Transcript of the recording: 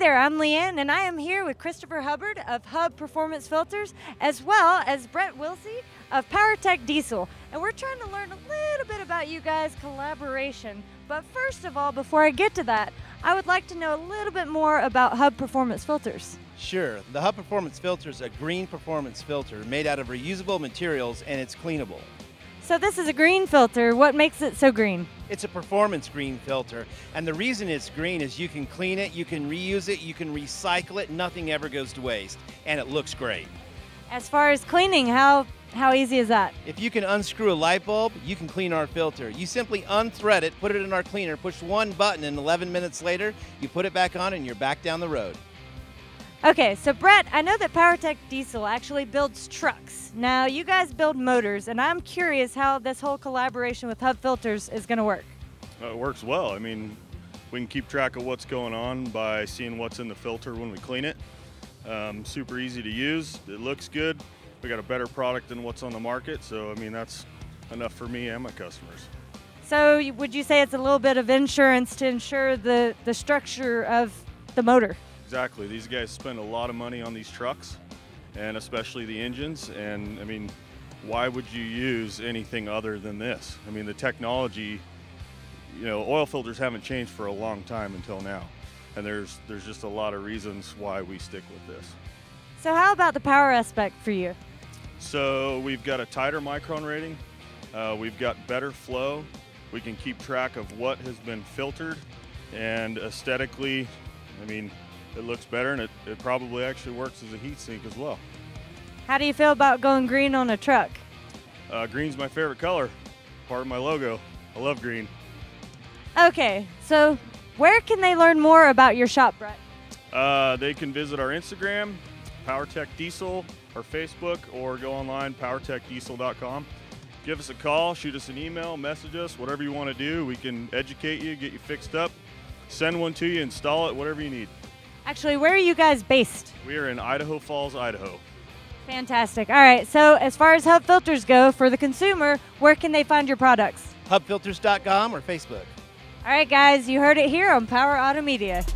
there, I'm Leanne, and I am here with Christopher Hubbard of Hubb Performance Filters, as well as Brett Wilsey of Powertech Diesel. And we're trying to learn a little bit about you guys' collaboration. But first of all, before I get to that, I would like to know a little bit more about Hubb Performance Filters. Sure. The Hubb Performance Filter is a green performance filter made out of reusable materials, and it's cleanable. So this is a green filter. What makes it so green? It's a performance green filter, and the reason it's green is you can clean it, you can reuse it, you can recycle it, nothing ever goes to waste, and it looks great. As far as cleaning, how easy is that? If you can unscrew a light bulb, you can clean our filter. You simply unthread it, put it in our cleaner, push one button, and 11 minutes later, you put it back on and you're back down the road. Okay, so Brett, I know that Powertech Diesel actually builds trucks. Now, you guys build motors, and I'm curious how this whole collaboration with Hubb Filters is going to work. It works well. I mean, we can keep track of what's going on by seeing what's in the filter when we clean it. Super easy to use. It looks good. We got a better product than what's on the market, so I mean, that's enough for me and my customers. So would you say it's a little bit of insurance to ensure the structure of the motor? Exactly. These guys spend a lot of money on these trucks, and especially the engines, and I mean, why would you use anything other than this? I mean, the technology, you know, oil filters haven't changed for a long time until now, and there's just a lot of reasons why we stick with this. So how about the power aspect for you? So we've got a tighter micron rating, we've got better flow, we can keep track of what has been filtered, and aesthetically, I mean, it looks better, and it probably actually works as a heat sink as well. How do you feel about going green on a truck? Green's my favorite color, part of my logo. I love green. Okay, so where can they learn more about your shop, Brett? They can visit our Instagram, Powertech Diesel, or Facebook, or go online, powertechdiesel.com. Give us a call, shoot us an email, message us, whatever you want to do. We can educate you, get you fixed up, send one to you, install it, whatever you need. Actually, where are you guys based? We are in Idaho Falls, Idaho. Fantastic. All right, so as far as Hubb Filters go, for the consumer, where can they find your products? Hubbfilters.com or Facebook. All right, guys, you heard it here on Power Automedia.